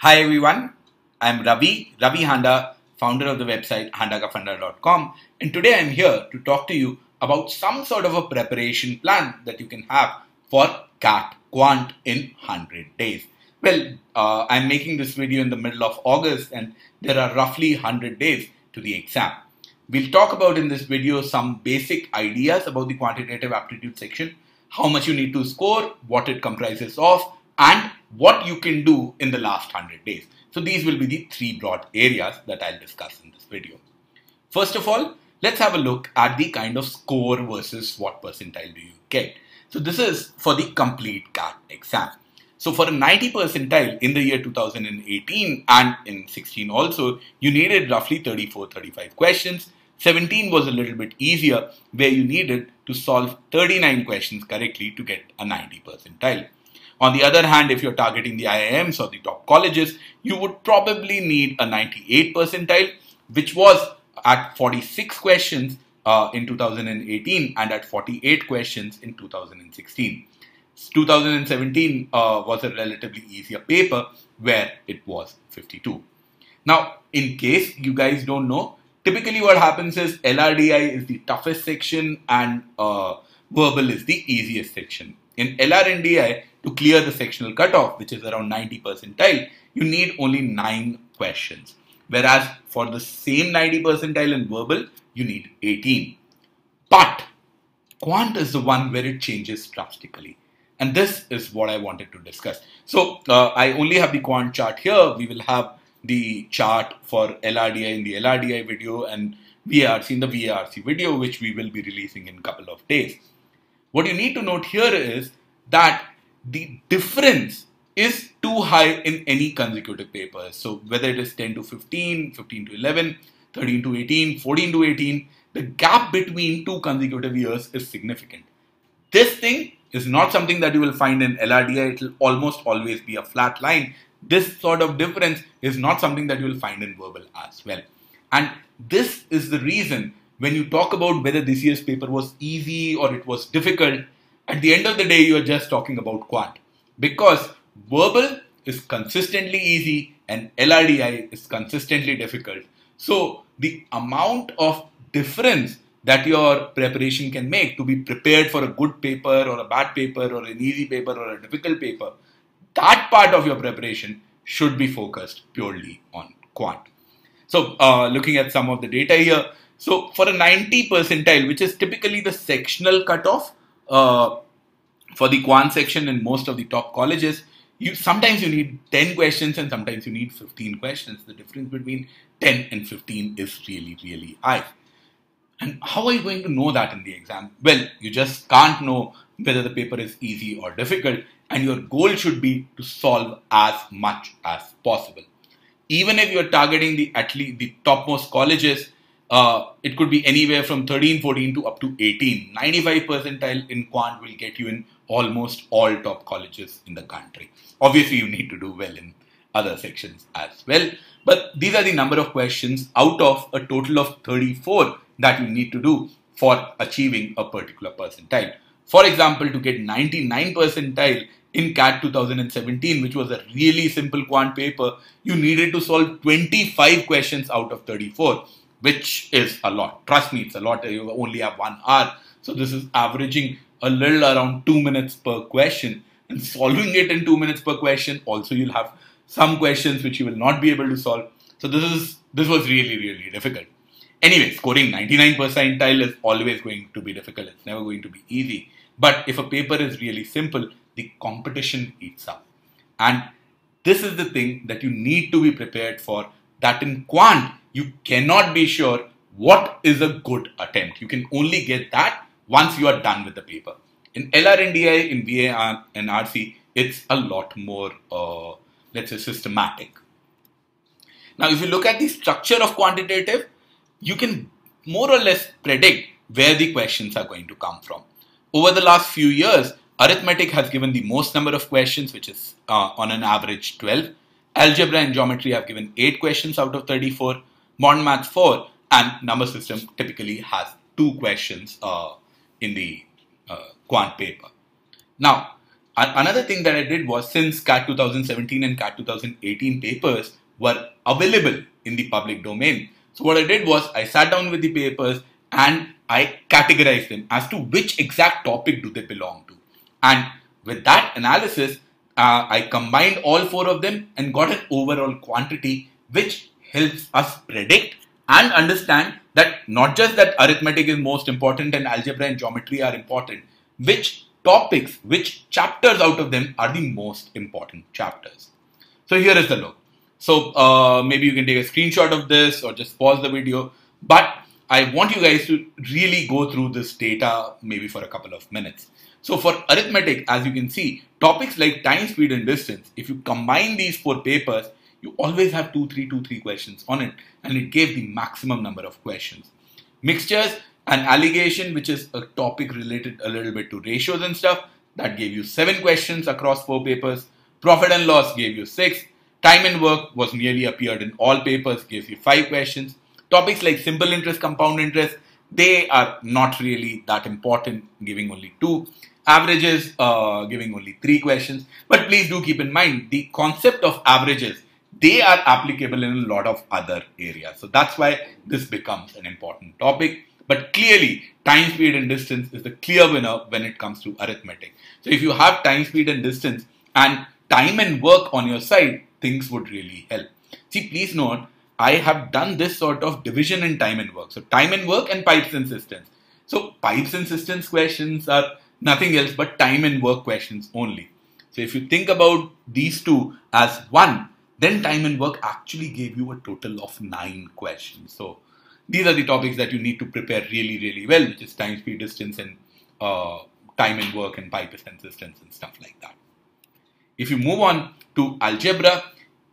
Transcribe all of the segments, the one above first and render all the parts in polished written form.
Hi everyone, I'm Ravi Handa, founder of the website handakafunda.com, and today I'm here to talk to you about some sort of a preparation plan that you can have for CAT Quant in 100 days. Well, I'm making this video in the middle of August and there are roughly 100 days to the exam. We'll talk about in this video some basic ideas about the quantitative aptitude section, how much you need to score, what it comprises of, and what you can do in the last 100 days. So these will be the three broad areas that I'll discuss in this video. First of all, let's have a look at the kind of score versus what percentile do you get. So this is for the complete CAT exam. So for a 90 percentile in the year 2018 and in 16 also, you needed roughly 34-35 questions. 17 was a little bit easier where you needed to solve 39 questions correctly to get a 90 percentile. On the other hand, if you're targeting the IIMs or the top colleges, you would probably need a 98 percentile, which was at 46 questions in 2018 and at 48 questions in 2016. 2017 was a relatively easier paper where it was 52. Now, in case you guys don't know, typically what happens is LRDI is the toughest section and verbal is the easiest section. In LRDI, to clear the sectional cutoff, which is around 90 percentile, you need only 9 questions. Whereas for the same 90 percentile in verbal, you need 18. But quant is the one where it changes drastically. And this is what I wanted to discuss. So I only have the quant chart here. We will have the chart for LRDI in the LRDI video and VARC in the VARC video, which we will be releasing in a couple of days. What you need to note here is that the difference is too high in any consecutive paper. So whether it is 10 to 15, 15 to 11, 13 to 18, 14 to 18, the gap between two consecutive years is significant. This thing is not something that you will find in LRDI. It will almost always be a flat line. This sort of difference is not something that you will find in verbal as well. And this is the reason when you talk about whether this year's paper was easy or it was difficult, at the end of the day, you are just talking about quant, because verbal is consistently easy and LRDI is consistently difficult. So the amount of difference that your preparation can make to be prepared for a good paper or a bad paper or an easy paper or a difficult paper, that part of your preparation should be focused purely on quant. So looking at some of the data here. So for a 90 percentile, which is typically the sectional cutoff, for the quant section in most of the top colleges, sometimes you need 10 questions and sometimes you need 15 questions. The difference between 10 and 15 is really, really high. And how are you going to know that in the exam? Well, you just can't know whether the paper is easy or difficult, and your goal should be to solve as much as possible. Even if you're targeting at least the topmost colleges, it could be anywhere from 13, 14 to up to 18. 95 percentile in quant will get you in almost all top colleges in the country. Obviously, you need to do well in other sections as well. But these are the number of questions out of a total of 34 that you need to do for achieving a particular percentile. For example, to get 99 percentile in CAT 2017, which was a really simple quant paper, you needed to solve 25 questions out of 34. Which is a lot. Trust me, it's a lot. You only have 1 hour. So this is averaging a little around 2 minutes per question. And solving it in 2 minutes per question, also you'll have some questions which you will not be able to solve. So this was really, really difficult. Anyway, scoring 99 percentile is always going to be difficult. It's never going to be easy. But if a paper is really simple, the competition eats up. And this is the thing that you need to be prepared for, that in quant, you cannot be sure what is a good attempt. You can only get that once you are done with the paper. In LRDI, in VAR and RC, it's a lot more, let's say, systematic. Now, if you look at the structure of quantitative, you can more or less predict where the questions are going to come from. Over the last few years, arithmetic has given the most number of questions, which is on an average 12. Algebra and geometry have given 8 questions out of 34. Modern Maths 4, and number system typically has 2 questions in the quant paper. Now, Another thing that I did was, since CAT 2017 and CAT 2018 papers were available in the public domain, so what I did was I sat down with the papers and I categorized them as to which exact topic do they belong to. And with that analysis, I combined all four of them and got an overall quantity which helps us predict and understand that not just that arithmetic is most important and algebra and geometry are important, which topics, which chapters out of them are the most important chapters. So here is the logo. So maybe you can take a screenshot of this or just pause the video, but I want you guys to really go through this data maybe for a couple of minutes. So for arithmetic, as you can see, topics like time, speed and distance, if you combine these four papers, you always have 2, 3, 2, 3 questions on it, and it gave the maximum number of questions. Mixtures and allegation, which is a topic related a little bit to ratios and stuff, that gave you 7 questions across 4 papers. Profit and loss gave you 6. Time and work was nearly appeared in all papers, gives you 5 questions. Topics like simple interest, compound interest, they are not really that important, giving only 2. Averages, giving only 3 questions. But please do keep in mind, the concept of averages, they are applicable in a lot of other areas. So that's why this becomes an important topic. But clearly, time, speed and distance is the clear winner when it comes to arithmetic. So if you have time, speed and distance and time and work on your side, things would really help. See, please note, I have done this sort of division in time and work. So time and work and pipes and systems. So pipes and systems questions are nothing else but time and work questions only. So if you think about these two as one, then time and work actually gave you a total of 9 questions. So these are the topics that you need to prepare really, really well, which is time, speed, distance, and time and work and pipes and systems and stuff like that. If you move on to algebra,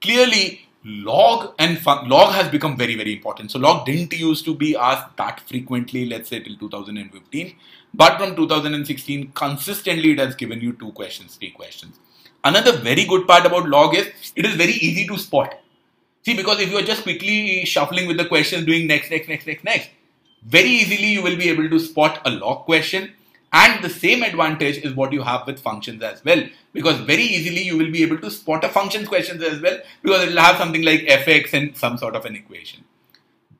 clearly log has become very, very important. So log didn't used to be asked that frequently, let's say till 2015, but from 2016, consistently it has given you 2 questions, 3 questions. Another very good part about log is it is very easy to spot. See, because if you are just quickly shuffling with the questions, doing next, very easily you will be able to spot a log question. And the same advantage is what you have with functions as well, because very easily you will be able to spot a functions questions as well, because it will have something like fx and some sort of an equation.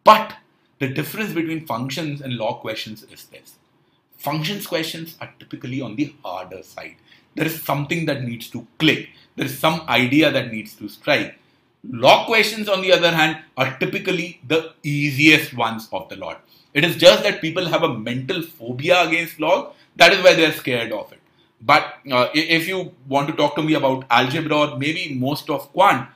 But the difference between functions and log questions is this. Functions questions are typically on the harder side. There is something that needs to click. There is some idea that needs to strike. Log questions, on the other hand, are typically the easiest ones of the lot. It is just that people have a mental phobia against log. That is why they are scared of it. But if you want to talk to me about algebra or maybe most of quant,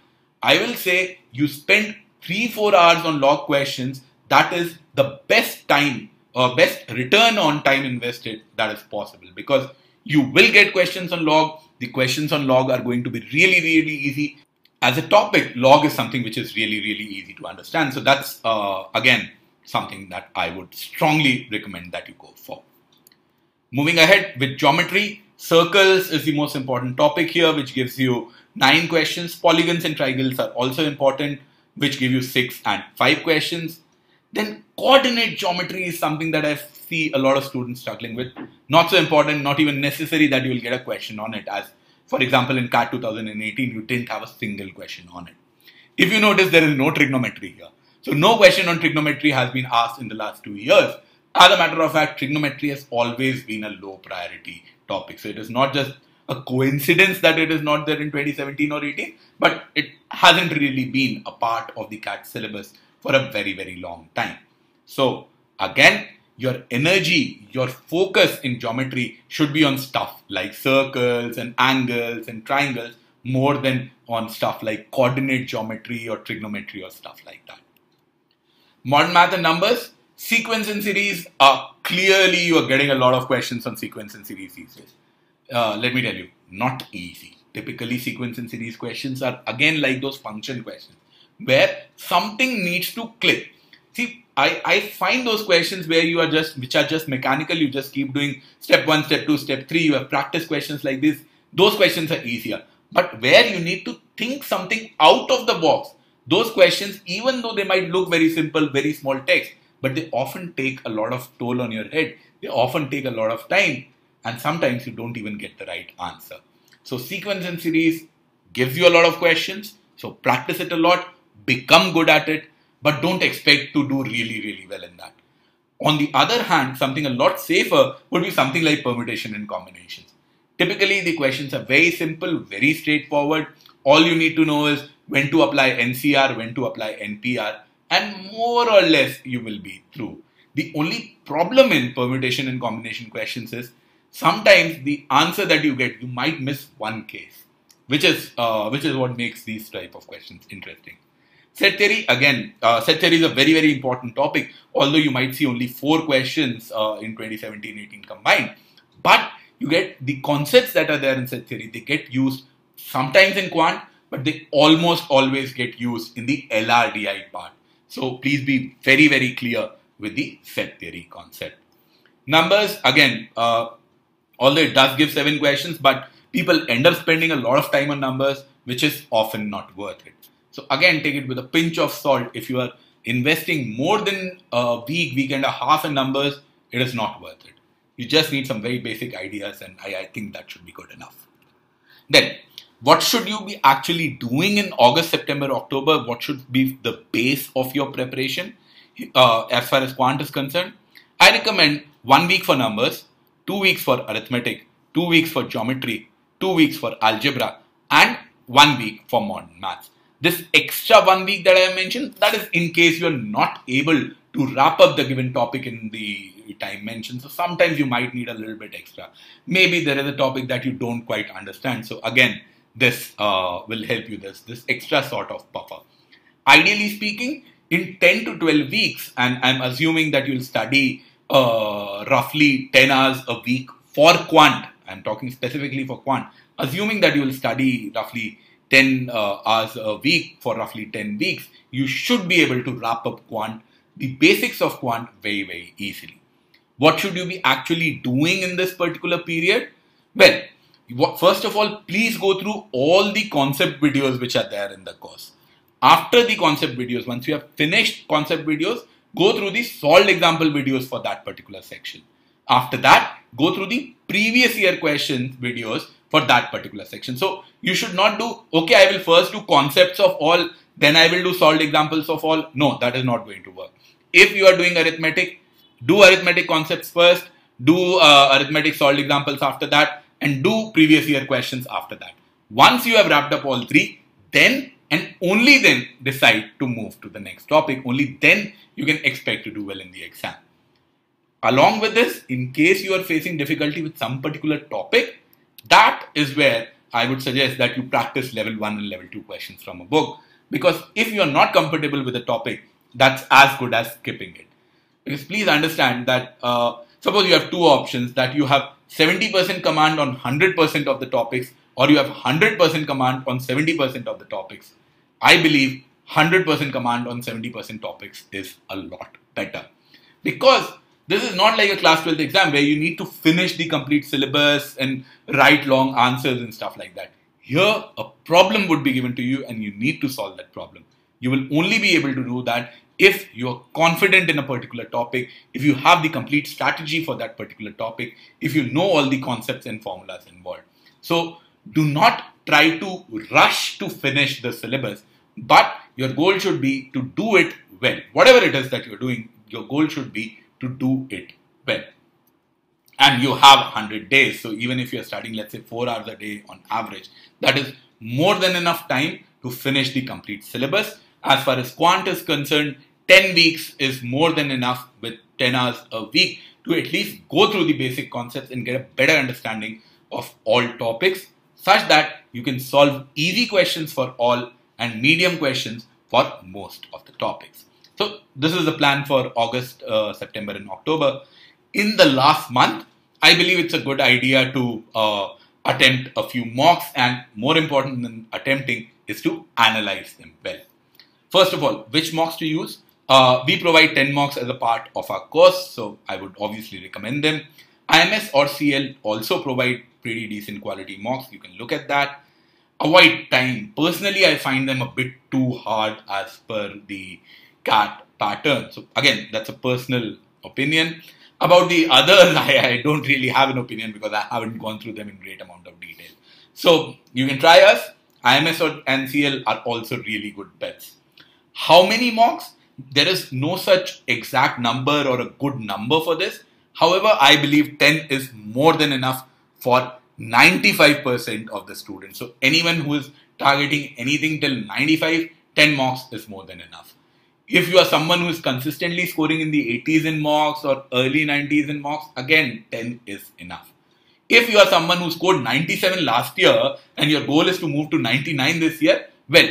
I will say you spend 3-4 hours on log questions. That is the best time or best return on time invested that is possible, because you will get questions on log. The questions on log are going to be really, really easy. As a topic, log is something which is really, really easy to understand. So that's, again, something that I would strongly recommend that you go for. Moving ahead with geometry, circles is the most important topic here, which gives you 9 questions. Polygons and triangles are also important, which give you 6 and 5 questions. Then coordinate geometry is something that I see a lot of students struggling with. Not so important, not even necessary that you will get a question on it, as for example, in CAT 2018, you didn't have a single question on it. If you notice, there is no trigonometry here. So no question on trigonometry has been asked in the last 2 years. As a matter of fact, trigonometry has always been a low priority topic. So it is not just a coincidence that it is not there in 2017 or 18, but it hasn't really been a part of the CAT syllabus for a very, very long time. So again, your energy, your focus in geometry should be on stuff like circles and angles and triangles more than on stuff like coordinate geometry or trigonometry or stuff like that. Modern math and numbers, sequence and series are clearly, you are getting a lot of questions on sequence and series these days. Let me tell you, not easy. Typically sequence and series questions are again like those function questions where something needs to click. See, I find those questions where you are just, which are just mechanical, you just keep doing step 1, step 2, step 3, you have practice questions like this, those questions are easier. But where you need to think something out of the box, those questions, even though they might look very simple, very small text, but they often take a lot of toll on your head, they often take a lot of time, and sometimes you don't even get the right answer. So sequence and series gives you a lot of questions. So practice it a lot, become good at it, but don't expect to do really, really well in that. On the other hand, something a lot safer would be something like permutation and combinations. Typically, the questions are very simple, very straightforward. All you need to know is when to apply NCR, when to apply NPR, and more or less you will be through. The only problem in permutation and combination questions is sometimes the answer that you get, you might miss one case, which is what makes these type of questions interesting. Set theory, again, set theory is a very, very important topic, although you might see only 4 questions in 2017-18 combined. But you get the concepts that are there in set theory, they get used sometimes in quant, but they almost always get used in the LRDI part. So please be very, very clear with the set theory concept. Numbers, again, although it does give 7 questions, but people end up spending a lot of time on numbers, which is often not worth it. So again, take it with a pinch of salt. If you are investing more than a week, week and a half in numbers, it is not worth it. You just need some very basic ideas, and I think that should be good enough. Then, what should you be actually doing in August, September, October? What should be the base of your preparation as far as quant is concerned? I recommend 1 week for numbers, 2 weeks for arithmetic, 2 weeks for geometry, 2 weeks for algebra, and 1 week for modern maths. This extra 1 week that I have mentioned, that is in case you are not able to wrap up the given topic in the time mentioned. So sometimes you might need a little bit extra. Maybe there is a topic that you don't quite understand. So again, this will help you, this extra sort of buffer. Ideally speaking, in 10 to 12 weeks, and I'm assuming that you'll study roughly 10 hours a week for quant. I'm talking specifically for quant. Assuming that you will study roughly 10 hours a week for roughly 10 weeks, you should be able to wrap up quant, the basics of quant, very, very easily. What should you be actually doing in this particular period? Well, first of all, please go through all the concept videos which are there in the course. After the concept videos, once you have finished concept videos, go through the solved example videos for that particular section. After that, go through the previous year questions videos for that particular section. So you should not do, okay, I will first do concepts of all, then I will do solved examples of all. No, that is not going to work. If you are doing arithmetic, do arithmetic concepts first, do arithmetic solved examples after that, and do previous year questions after that. Once you have wrapped up all 3, then and only then decide to move to the next topic. Only then you can expect to do well in the exam. Along with this, in case you are facing difficulty with some particular topic, that is where I would suggest that you practice level 1 and level 2 questions from a book. Because if you are not comfortable with a topic, that's as good as skipping it. Because please understand that suppose you have 2 options, that you have 70% command on 100% of the topics, or you have 100% command on 70% of the topics. I believe 100% command on 70% topics is a lot better. Because this is not like a class 12th exam where you need to finish the complete syllabus and write long answers and stuff like that. Here, a problem would be given to you and you need to solve that problem. You will only be able to do that if you are confident in a particular topic, if you have the complete strategy for that particular topic, if you know all the concepts and formulas involved. So do not try to rush to finish the syllabus, but your goal should be to do it well. Whatever it is that you're doing, your goal should be to do it well. And you have 100 days. So even if you're studying, let's say 4 hours a day on average, that is more than enough time to finish the complete syllabus. As far as quant is concerned, 10 weeks is more than enough with 10 hours a week to at least go through the basic concepts and get a better understanding of all topics, such that you can solve easy questions for all and medium questions for most of the topics. So this is the plan for August, September and October. In the last month, I believe it's a good idea to attempt a few mocks, and more important than attempting is to analyze them well. First of all, which mocks to use? We provide 10 mocks as a part of our course, so I would obviously recommend them. IMS or CL also provide pretty decent quality mocks. You can look at that. Avoid time. Personally, I find them a bit too hard as per the CAT pattern. So again, that's a personal opinion. About the others, I don't really have an opinion because I haven't gone through them in great amount of detail. So you can try us. IMS and CL are also really good bets. How many mocks? There is no such exact number or a good number for this. However, I believe 10 is more than enough for 95% of the students. So anyone who is targeting anything till 95, 10 mocks is more than enough. If you are someone who is consistently scoring in the 80s in mocks or early 90s in mocks, again, 10 is enough. If you are someone who scored 97 last year and your goal is to move to 99 this year, well,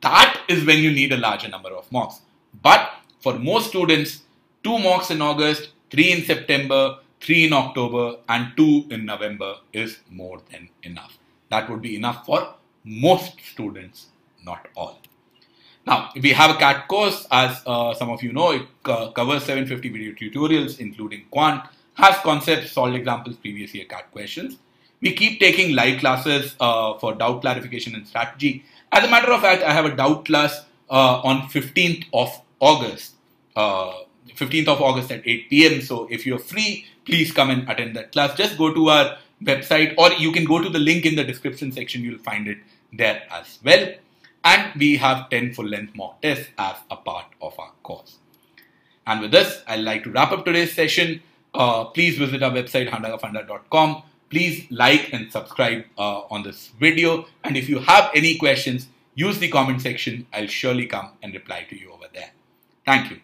that is when you need a larger number of mocks. But for most students, 2 mocks in August, 3 in September, 3 in October and 2 in November is more than enough. That would be enough for most students, not all. Now, we have a CAT course, as some of you know. It covers 750 video tutorials, including quant, has concepts, solved examples, previous year CAT questions. We keep taking live classes for doubt clarification and strategy. As a matter of fact, I have a doubt class on 15th of August. 15th of August at 8 p.m. So if you're free, please come and attend that class. Just go to our website, or you can go to the link in the description section. You'll find it there as well. And we have 10 full-length mock tests as a part of our course. And with this, I'd like to wrap up today's session. Please visit our website, handakafunda.com. Please like and subscribe on this video. And if you have any questions, use the comment section. I'll surely come and reply to you over there. Thank you.